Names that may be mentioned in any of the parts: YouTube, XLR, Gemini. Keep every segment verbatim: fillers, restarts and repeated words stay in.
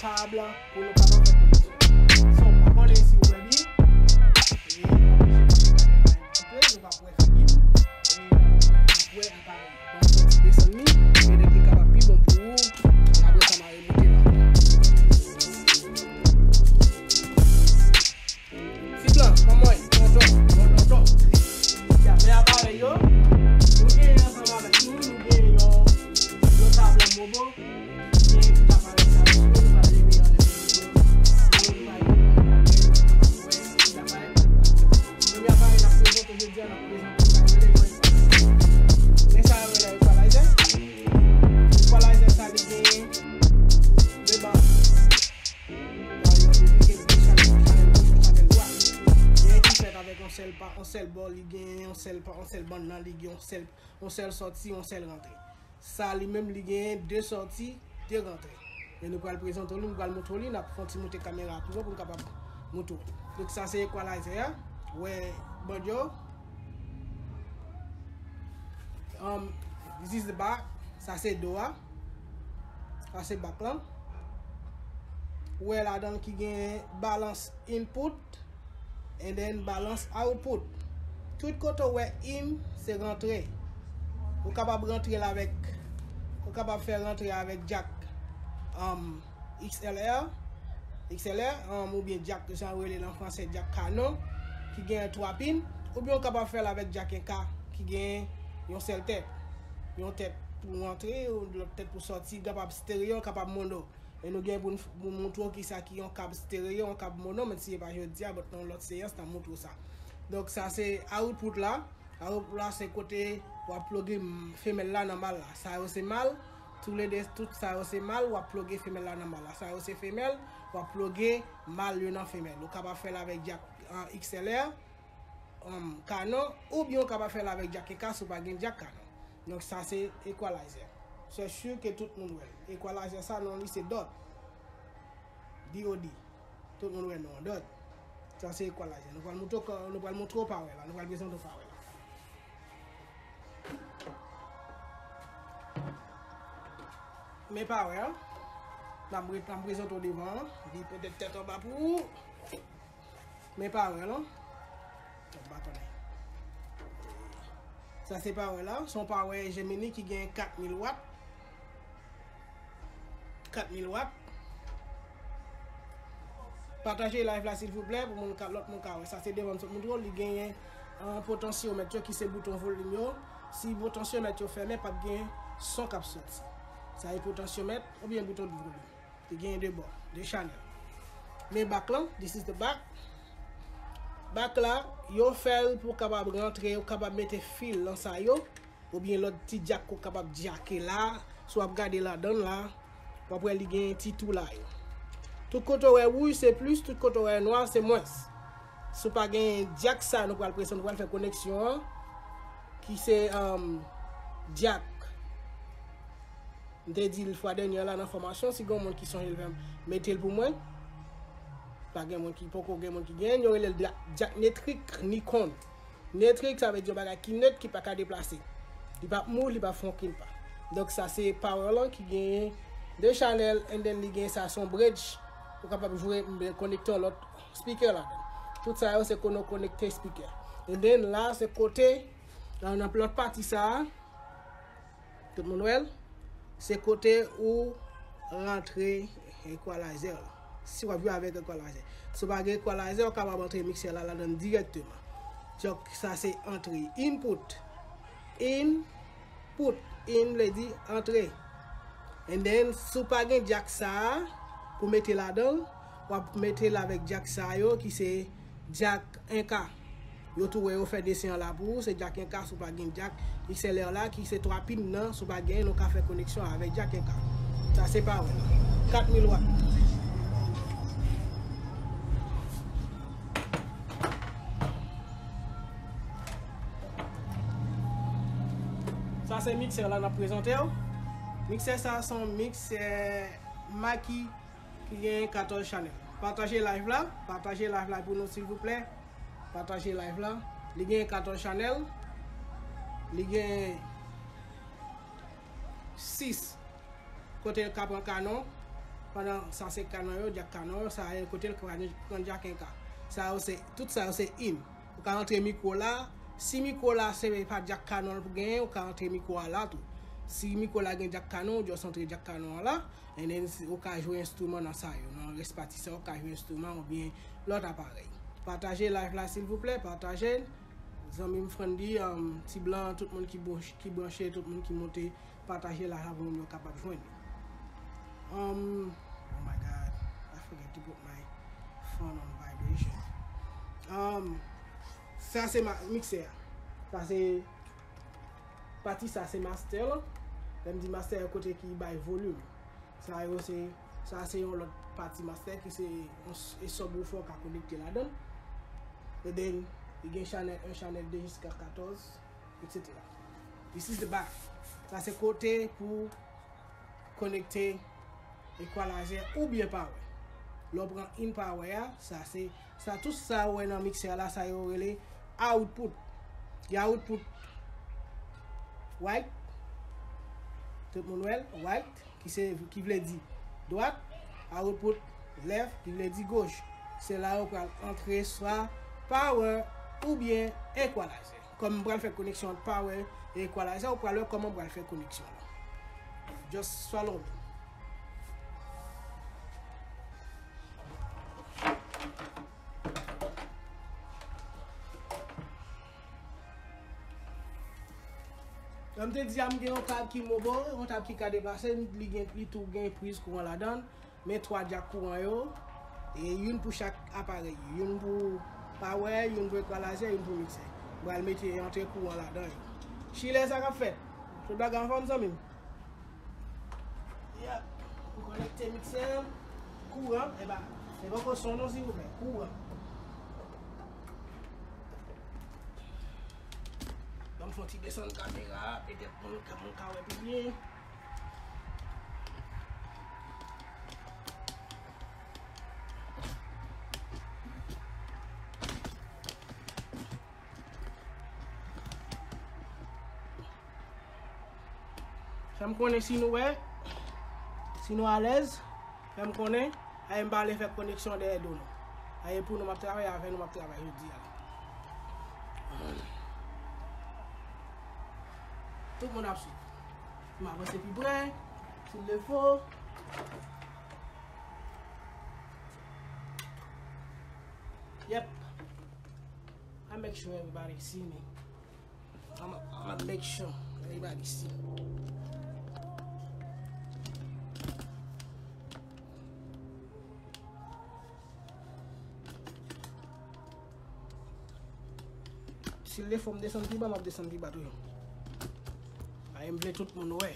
tabla pour le canal. So, avant les si vous voulez bien, et on va pouvoir finir et on va pouvoir apparaître. Descendez, et les petits capables bon pour vous. Après ça, on va remonter là. C'est là, pour moi, on entend, on entend. Mais appareil, nous gagnons ensemble avec nous, nous gagnons le tabla mobile. On sel bon ligue, on sel pas, on sel bon dans ligue, on sel on sel sorti, on sel rentré. Ça lui même ligue deux sorties, deux rentrées. Mais nous allons présenter, nous allons montrer, nous allons monter caméra toujours pour capable montrer. Donc ça c'est equalizer. Ouais, bon job. Um, this is the back. Ça c'est doa. Ça c'est back là. Ouais là dedans qui gagne balance input. And then balance output. Tout côté où im c'est rentré. Vous capable rentrer là avec, vous capable faire rentrer avec jack um, X L R, X L R um, ou bien jack j'en relais en français jack canon qui gagne trois pins. Ou bien vous capable faire avec jack un K qui gagne une seule tête, une tête pour rentrer ou l'autre tête pour sortir. Capable stéréo, capable mono. Et nous avons pour montrer qui ça qui est un câble stéréo, un câble mono, mais si pas je dis à votre l'autre séance, ça montre ça. Donc ça c'est output là, output là c'est côté ou à plugger femelle là normal là, ça c'est mal, tous les deux tout ça c'est mal ou à plugger femelle là normal là, ça c'est femelle ou à plugger mâle non femelle. Nous capable faire avec jack en X L R, um, canon ou bien capable faire avec jack et casse ou pas jack canon. Donc ça c'est equalizer. C'est sûr que tout le monde veut. Equalizer ça non c'est dot. D O D. Tout le monde veut non dot. Ça c'est equalizer. Nous allons montrer nous allons montrer par là, nous allons présenter par là. Mais par là, nous allons présenter au devant, peut-être tête en bas pour. Mais par là. Ça c'est par là, son par là Gemini qui gagne quatre mille watts. quatre mille watts. Partagez live là s'il vous plaît pour mon l'autre mon carré. Ça c'est devant mon contrôle, il gagne un potentiomètre qui c'est bouton volume. Si potentiomètre fermé pas gain son cap sorti. Ça est potentiomètre ou bien bouton de volume. Il gagne deux bords, deux channels. Mais back là, this is the back. Back là, yo fait pour capable rentrer, ou capable mettre fil dans ça yo ou bien l'autre petit jack ou capable jacker là, soit regarder là dedans là. Après il y a un petit tout là. Tout côté rouge c'est plus, tout côté noir c'est moins. Si pas gain jack ça nous va le pression, nous va faire connexion qui c'est um, jack. On t'a dit la fois dernière là dans formation si gon monde qui sont élève mettez le pour moi. Pas gain monde qui poko gain monde qui gagne, yo le jack netric Nikon. Netric ça veut dire bagage qui net qui pas ca déplacer. Il pas mou, il pas fonkin pas. Donc ça c'est power là qui gagne deux channels et then il gagne ça son bridge pour capable jouer connecteur l'autre speaker là. Tout ça c'est qu'on connecter speaker. Et then là c'est côté là on a l'autre partie ça tout le monde c'est côté où rentrer equalizer. Si on veut avec equalizer. Ce bagage equalizer on capable rentrer mixer là là directement. Donc ça c'est entrée input input in le dit entrée. Et then, si vous n'avez pas jack ça, vous mettez là-dedans, vous mettez là avec jack ça, qui c'est jack un K. Vous faites des dessins là pour vous, c'est jack un K, si vous n'avez pas jack X L R là, qui c'est trois pins, non, si vous n'avez pas fait connexion avec jack un K. Ça c'est pas vrai. quatre mille watts. Ça c'est mixeur là, on a présenté. Mixer ça son mixer Maki qui gagne quatorze channels. Partagez live là, partagez live là pour nous s'il vous plaît. Partagez live là. Il gagne quatorze channels. Il gagne six côté cap en canon, pendant cent cinquante ans, diacre ça a un côté le quand diacre ça c'est tout ça c'est in. On peut rentrer micro là, si micro là c'est pas diacre canon pour gagner, on peut rentrer micro là tout. Si micro là gagne diacre canon, doit centrer diacre canon là, et then on peut jouer instrument dans ça, on reste parti ça, on peut jouer instrument ou bien l'autre appareil. Partagez live là s'il vous plaît, partagez. Zami m'frandi, um, ti blanc, tout le monde qui branche, qui branche, tout le monde qui monte, partager la rave, on est capable de joindre. Um, oh my God, I forget to put my phone on vibration. Um, ça c'est ma mixer. Ça c'est partie ça c'est master. Je me dis master à côté qui by volume. Ça c'est ça c'est une autre partie master qui c'est un subwoofer qui a connecté là-dedans. Et then il y a un channel un, channel deux jusqu'à quatorze, et cetera. This is the back. Ça c'est côté pour connecter equalizer ou bien power. L'on prend in power, ça c'est ça tout ça ouais dans mixer là ça y relé output. Il y a output white. Tout le monde well, white qui c'est qui veut dire droite, output left qui veut dire gauche. C'est là où on peut entrer soit power ou bien equalizer. Comme on va faire connexion power et equalizer, on va voir comment on va faire connexion. Just swallow me. Comme je te dis, il y a un câble qui est mobile, un câble qui est dépassé, il y a une prise courant là-dedans, mais trois jacks courant, et une pour chaque appareil, une pour power, une pour equalizer, une pour mixer. Je vais mettre un courant là-dedans. Chile, ça va faire. Je vais en forme ça même. Yep. Vous connectez mixeur, courant, et bien, c'est votre son nom s'il vous plaît, courant. Donc, faut il descendre la caméra, peut-être que mon carré est bien. Je me connais si nous ouais. Si nous à l'aise, je me connais, je vais aller faire connexion des données. Je vais pour nous travailler avec nous travailler aujourd'hui. Tout le monde a su. Je vais avancer plus près, s'il le faut. Yep. I make sure everybody see me. I'm gonna make sure everybody see me. Si le fòm descend pi bas, m'a descend pi bas tout. A emblé tout moun wè.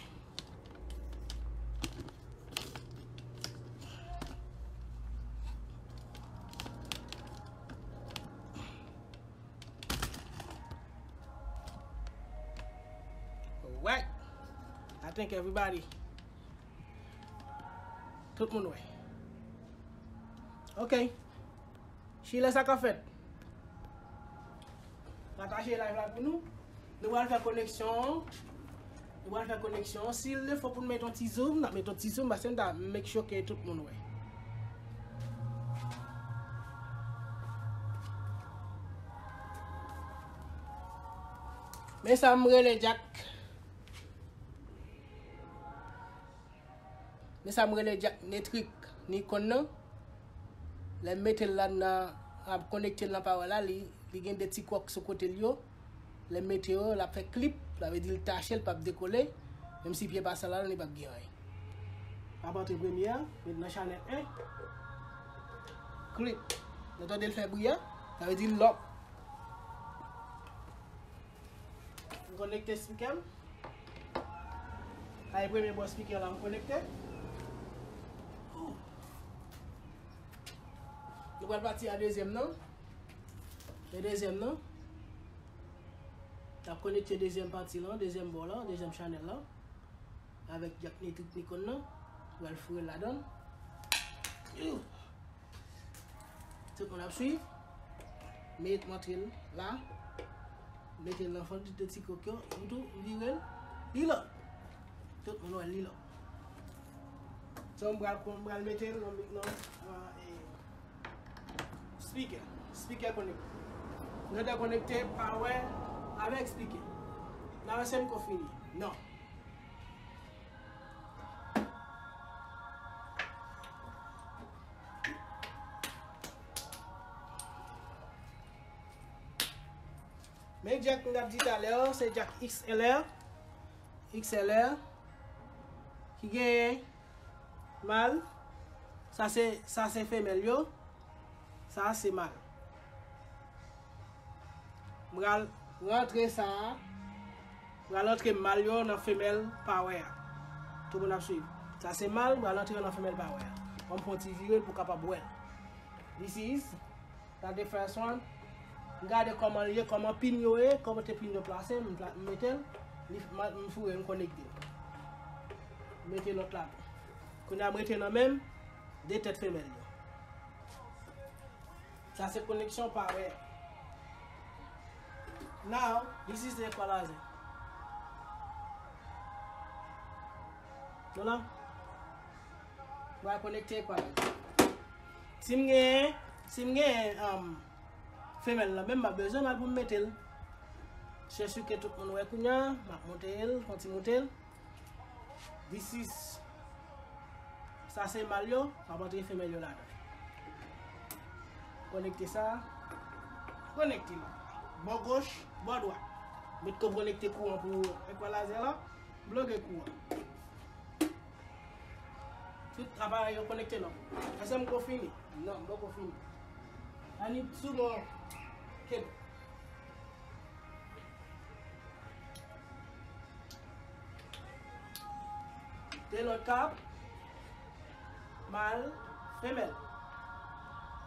Alright. I think everybody. Tout moun wè. OK. Chile sa ka fèt. Attachez live là pour nous. Nous allons faire connexion. Nous allons faire connexion. S'il le faut pour mettre un petit zoom, nous mettons un petit zoom parce que nous make sure que tout le monde ouais. Mais ça me relève Jack. Mais ça me relève Jack. Ni truc, ni connu. Les mettre là dans à connecter la parole là. Il y a des petits coques sur le côté. Les météos, la fait clip, la veut dire tâcher, le pape décoller. Même si pied passe là, on n'est pas bien. À partir de première, maintenant channel un. Clip. Vous entendez le faire briller, ça veut dire lock. Vous connectez le speaker. Avec le premier bon speaker, là, vous connectez. Vous allez partir à deuxième, non? Le deuxième non, tu as connecté deuxième partie là, deuxième bol là, deuxième channel là, avec Jack Nitric Nikon là, tu vas le fourrer la donne. Tout le monde a suivi, mettez-moi là, mettez l'enfant du petit coquin, tout, l'île, l'île, tout le monde a l'île. So I'm gonna make it now a speaker. Speaker connect. Not a connected power avec speaker. Now I same confini. No. Mais jack qu'on a dit tout à l'heure, c'est jack X L R. X L R qui gagne mal, ça c'est ça c'est femelle yo, ça c'est mal. M'ral rentrer ça, m'ral rentrer mal yo dans femelle power. Tout le monde a suivi. Ça c'est mal, m'ral rentrer dans femelle power. On prend tirer pour capable well. This is the first one. Regardez comment il est, comment pin yo est, comment te pin yo placé, mettez me fouer me connecter. Mettez l'autre là. Qu'on a mettez dans même des têtes femelles. Ça c'est connexion par air. Now, this is the equalizer. Voilà. On va connecter equalizer. Si m'gé, si m'gé um femelle là, même pas besoin mal pour mettre. Je suis que tout le monde est là, je vais monter. This is. Ça c'est mal, je vais montrer femelle là. Connectez ça. Connectez là. Bord gauche, bord droit. Je vais connecter courant pour équaliser là. Bloquer courant. Tout appareil est connecté là. Est-ce que je suis fini? Non, je ne suis pas fini. Je vais souvent. C'est le cap mâle femelle.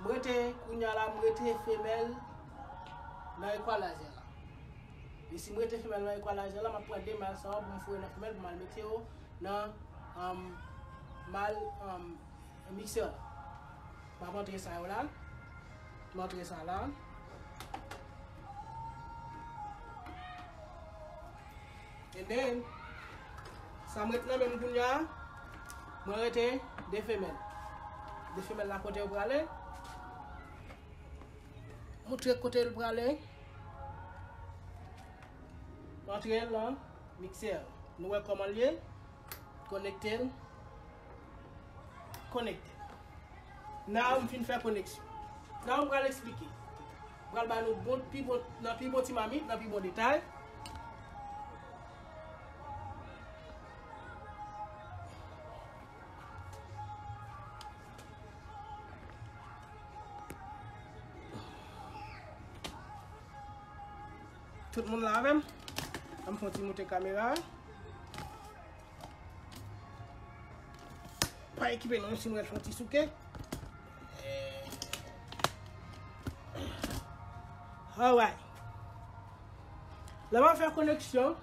Mrete kunyala mrete femelle dans l'équalizer là. Et si mrete femelle dans l'équalizer là, je prends deux mâles ça pour me faire une femelle pour me mettre dans un mâle mixeur. Je vais montrer ça là. Je vais montrer ça là. Et then ça maintenant même pour nous, moi j'étais des femelles, des femelles là côté pour aller, montrer côté pour aller, montrer là mixeur, nous voyons comment lier, connecter, connecter. Now on fin faire connexion. Now on va l'expliquer. On va nous bon plus bon, dans plus bon timami, dans plus bon détail. Tout le monde là même. On va continuer à monter la caméra. Pas équipé non, sinon elle fait un petit souquet. Alright. Là, on va faire connexion.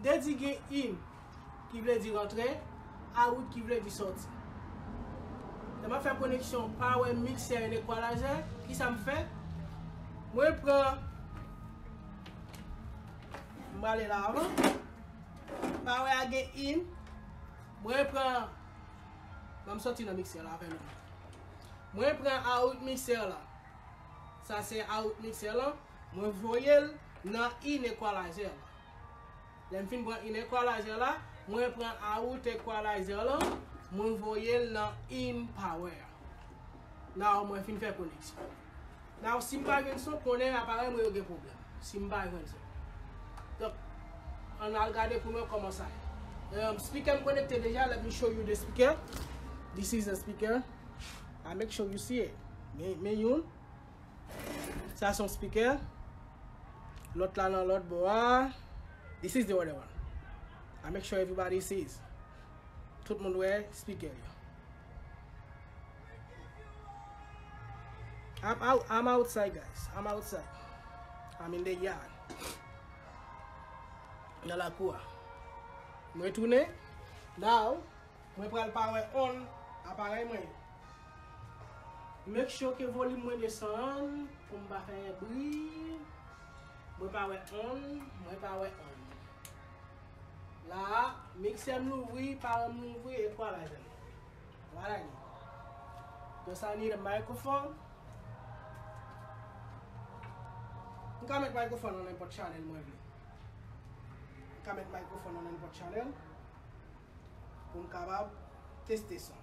Dédié in qui veut dire rentrer, out qui veut dire sortir. Là, on va faire connexion power mixer et équalizer. Qui ça me fait? Moi, je prends. Je vais aller là avant. Power again in. Je prends. Je vais sortir dans le mixeur là. Je prends out mixeur là. Ça c'est out mixeur là. Je vais dans in equalizer. Je vais prendre in equalizer là. Je prends out equalizer là. Je vais dans in power. Là, je vais faire connexion. Now, si je ne connais pas connaît appareil, je vais problème. Si je ne connais pas. Donc, on a regardé pour moi comment ça. Um, speaker me connecté déjà. Let me show you the speaker. This is the speaker. I make sure you see it. Mais, mais you. Ça son speaker. L'autre là dans l'autre bois. This is the other one. I make sure everybody sees. Tout le monde ouais speaker. I'm out. I'm outside, guys. I'm outside. I'm in the yard. Dans la cour. Je retourne. Now, je prends le power on appareil. Make sure que le volume descend pour ne pas faire bruit. Je power on, je power on. Là, mixer m'ouvre, power m'ouvre et quoi la course I need a microphone. You can make microphone on input channel, maybe. You can make microphone on input channel. You can test this one.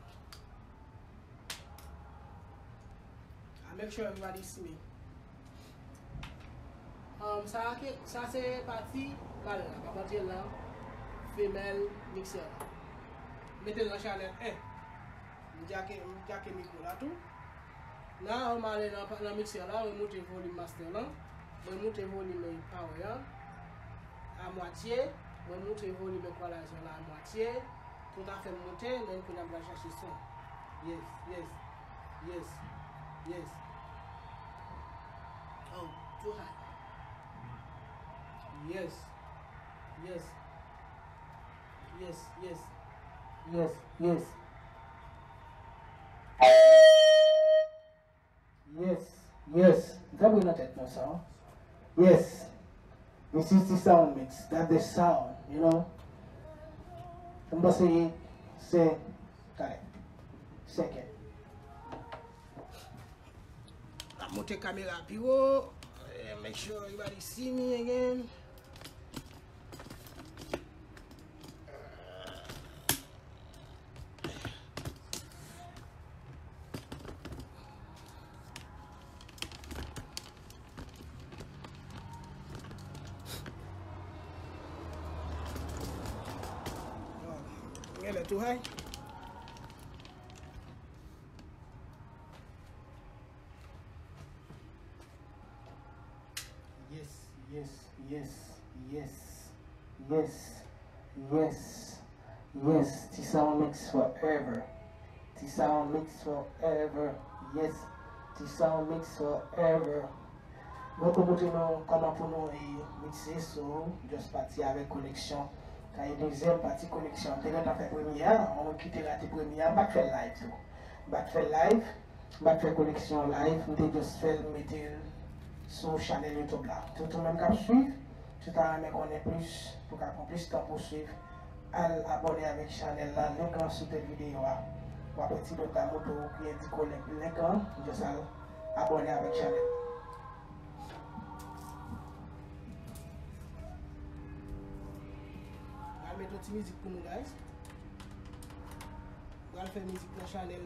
And make sure everybody see me. Um, ça c'est parti, là, la partie là, femelle mixeur. Mettez-le dans channel un. Je vais mettre le micro là tout. Là, on va aller dans le mixeur là, on va monter le volume master là. On va monter le volume power là, à moitié. On va monter le volume équalisation là, à moitié. Tout à fait monter, on va chercher son. Yes, yes, yes, yes. Oh, too high. Yes, yes, yes, yes, yes, yes, yes, yes. That will not take no sound. Yes, this is the sound mix. That's the sound, you know. Number three, say, correct. Second. I'm going to take camera people. Make sure everybody see me again. Too high. Yes, yes, yes, yes, yes, yes, yes. This sound mix forever. This sound mix forever. Yes, this sound mix forever. Beaucoup maintenant comment pour nous mixer so just partir avec connexion. Quand il y a une deuxième partie connexion, on a fait première, on quitte la première, on va faire live tout. On va faire live, on va faire connexion live, on va juste faire mettre sur channel YouTube là. Tout le monde qui suit, tout à l'heure qu'on est plus, pour qu'on puisse t'en poursuivre, abonner avec channel là, l'écran sur cette vidéo là. Ou à petit peu de temps, on peut petit collecte l'écran, juste abonner avec channel. Mettre musique pour nous guys. On va faire musique dans la channel.